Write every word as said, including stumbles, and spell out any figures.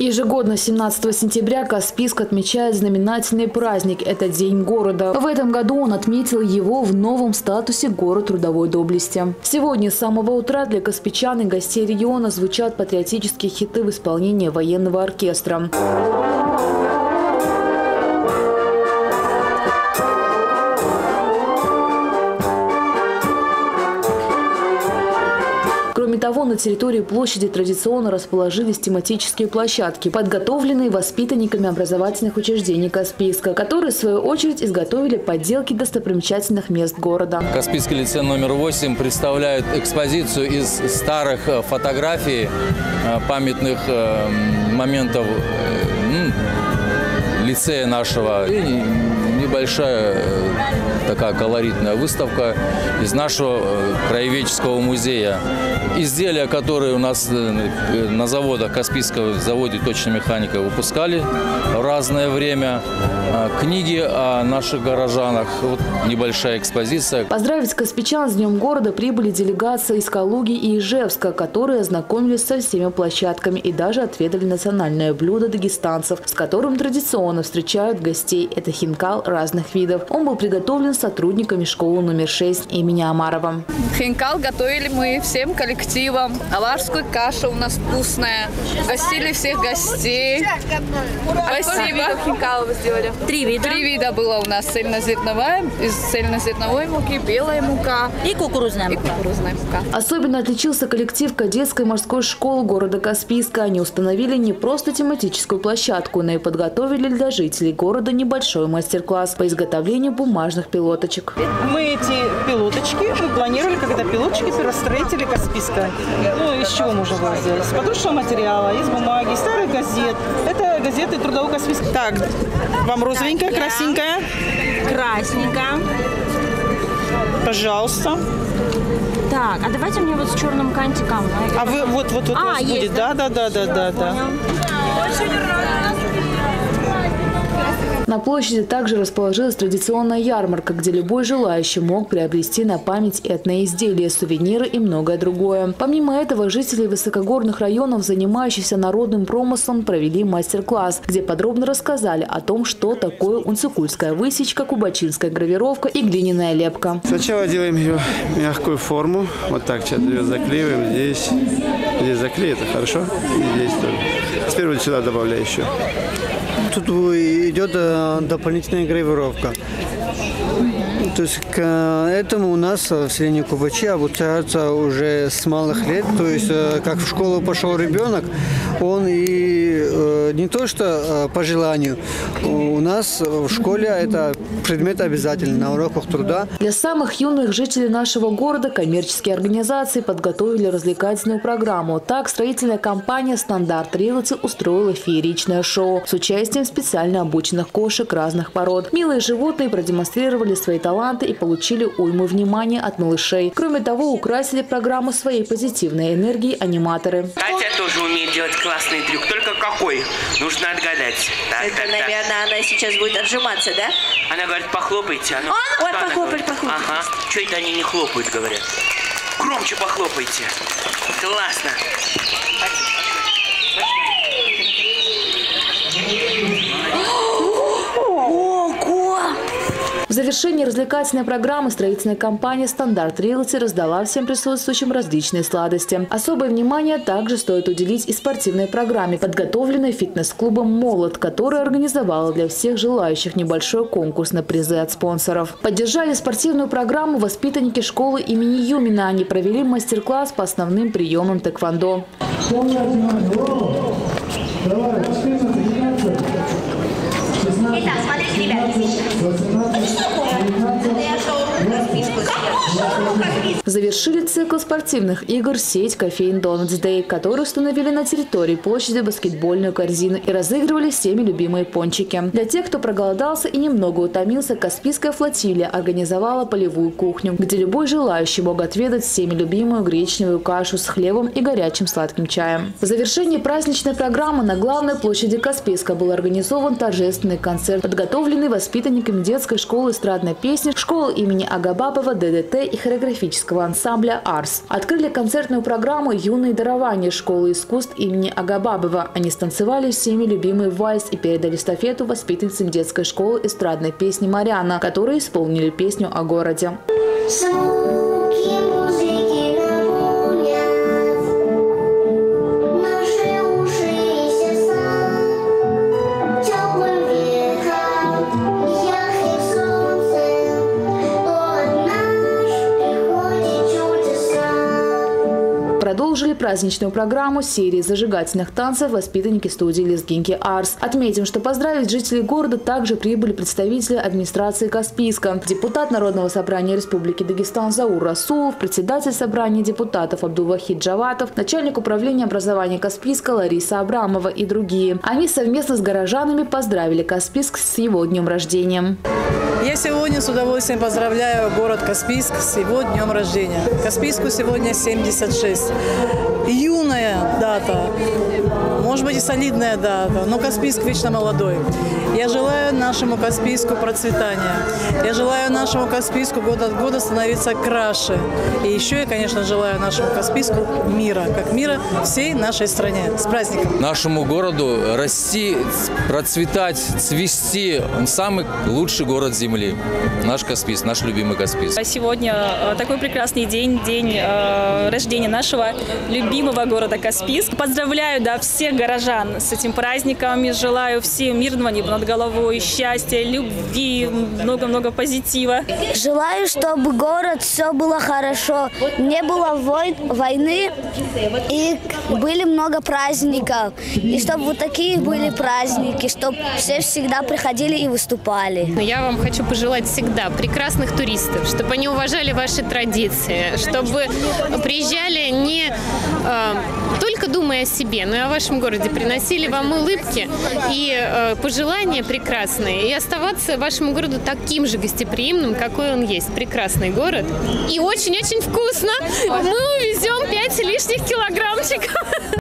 Ежегодно семнадцатого сентября Каспийск отмечает знаменательный праздник – это День города. В этом году он отметил его в новом статусе город трудовой доблести. Сегодня с самого утра для каспийчан и гостей региона звучат патриотические хиты в исполнении военного оркестра. Кроме того, на территории площади традиционно расположились тематические площадки, подготовленные воспитанниками образовательных учреждений Каспийска, которые, в свою очередь, изготовили подделки достопримечательных мест города. Каспийский лицей номер восемь представляет экспозицию из старых фотографий, памятных моментов лицея нашего. Большая такая колоритная выставка из нашего краеведческого музея. Изделия, которые у нас на заводах Каспийского заводе точной механики выпускали в разное время. Книги о наших горожанах. Вот небольшая экспозиция. Поздравить каспийчан с Днем города прибыли делегации из Калуги и Ижевска, которые ознакомились со всеми площадками и даже отведали национальное блюдо дагестанцев, с которым традиционно встречают гостей. Это хинкал разных видов. Он был приготовлен сотрудниками школы номер шесть имени Омарова. Хинкал готовили мы всем коллективом. Алашскую каша у нас вкусная. Гостили всех гостей. Спасибо. Хинкал вы сделали? Три вида. Три вида было у нас. Цельнозерновая, из цельнозерновой муки, белая мука и кукурузная мука. И кукурузная мука. Особенно отличился коллектив кадетской морской школы города Каспийска. Они установили не просто тематическую площадку, но и подготовили для жителей города небольшой мастер-класс по изготовлению бумажных пилоточек. Мы эти пилоточки мы планировали, когда пилоточки перестроители Каспийска. Ну, из чего можно было сделать? Из подушного материала, из бумаги, из старых газет. Это газеты трудового Каспийска. Так, вам розовенькая, красненькая? Красненькая. Пожалуйста. Так, а давайте мне вот с черным кантиком. А вы вот-вот-вот а, у вас будет, да-да-да-да-да. Очень рада. На площади также расположилась традиционная ярмарка, где любой желающий мог приобрести на память этноизделия, сувениры и многое другое. Помимо этого, жители высокогорных районов, занимающихся народным промыслом, провели мастер-класс, где подробно рассказали о том, что такое унцикульская высечка, кубачинская гравировка и глиняная лепка. Сначала делаем ее мягкую форму, вот так сейчас ее заклеиваем, здесь, здесь заклеим, это хорошо, и здесь тоже. Теперь вот сюда добавляю еще. Тут идет дополнительная гравировка. То есть к этому у нас в селении Кубачи обучаются уже с малых лет. То есть как в школу пошел ребенок, он и не то что по желанию. У нас в школе это предмет обязательный на уроках труда. Для самых юных жителей нашего города коммерческие организации подготовили развлекательную программу. Так, строительная компания «Стандарт Риэлти» устроила фееричное шоу с участием специально обученных кошек разных пород. Милые животные продемонстрировали свои таланты и получили уйму внимания от малышей. Кроме того, украсили программу своей позитивной энергией аниматоры. Катя тоже умеет делать классный трюк, только какой? Нужно отгадать. Так, Это, так, наверное, так. Она сейчас будет отжиматься, да? Она говорит, похлопайте. Она... Вот, похлопай, похлопай. Ага. Что это они не хлопают, говорят? Громче похлопайте. Классно. В завершении развлекательной программы строительная компания «Стандарт Риэлти» раздала всем присутствующим различные сладости. Особое внимание также стоит уделить и спортивной программе, подготовленной фитнес-клубом «Молот», которая организовала для всех желающих небольшой конкурс на призы от спонсоров. Поддержали спортивную программу воспитанники школы имени Юмина. Они провели мастер-класс по основным приемам тэквондо. Итак, смотрите, ребята, завершили цикл спортивных игр сеть «Кофейн Донатс Дэй», которую установили на территории площади баскетбольную корзину и разыгрывали всеми любимые пончики. Для тех, кто проголодался и немного утомился, Каспийская флотилия организовала полевую кухню, где любой желающий мог отведать всеми любимую гречневую кашу с хлебом и горячим сладким чаем. В завершении праздничной программы на главной площади Каспийска был организован торжественный концерт, подготовленный воспитанниками детской школы эстрадной песни, школы имени Агабабова, ДДТ и хореографического ансамбля ансамбля «Арс». Открыли концертную программу «Юные дарования» школы искусств имени Агабабова. Они станцевали всеми любимый вальс и передали эстафету воспитанницам детской школы эстрадной песни «Марьяна», которые исполнили песню о городе. Продолжили праздничную программу серии зажигательных танцев воспитанники студии «Лесгинки Арс». Отметим, что поздравить жителей города также прибыли представители администрации Каспийска, депутат Народного собрания Республики Дагестан Заур Расул, председатель собрания депутатов Абдул-Вахид Джаватов, начальник управления образования Каспийска Лариса Абрамова и другие. Они совместно с горожанами поздравили Каспийск с его днем рождения. Я сегодня с удовольствием поздравляю город Каспийск с его днем рождения. Каспийску сегодня семьдесят шесть. Юная дата, может быть и солидная дата, но Каспийск вечно молодой. Я желаю нашему Каспийску процветания. Я желаю нашему Каспийску год от года становиться краше. И еще я, конечно, желаю нашему Каспийску мира, как мира всей нашей стране. С праздником! Нашему городу расти, процветать, цвести. Он самый лучший город земли. Наш Каспийск, наш любимый Каспийск. Сегодня такой прекрасный день, день рождения нашего любимого города Каспийск. Поздравляю да, всех горожан с этим праздником и желаю всем мирного неба над головой, счастья, любви, много-много позитива. Желаю, чтобы город все было хорошо, не было войн, войны и были много праздников. И чтобы вот такие были праздники, чтобы все всегда приходили и выступали. Я вам хочу пожелать всегда прекрасных туристов, чтобы они уважали ваши традиции, чтобы приезжали не э, только думая о себе, но и о вашем городе, приносили вам улыбки и э, пожелания прекрасные, и оставаться вашему городу таким же гостеприимным, какой он есть. Прекрасный город. И очень-очень вкусно. Мы увезем пять лишних килограммчиков.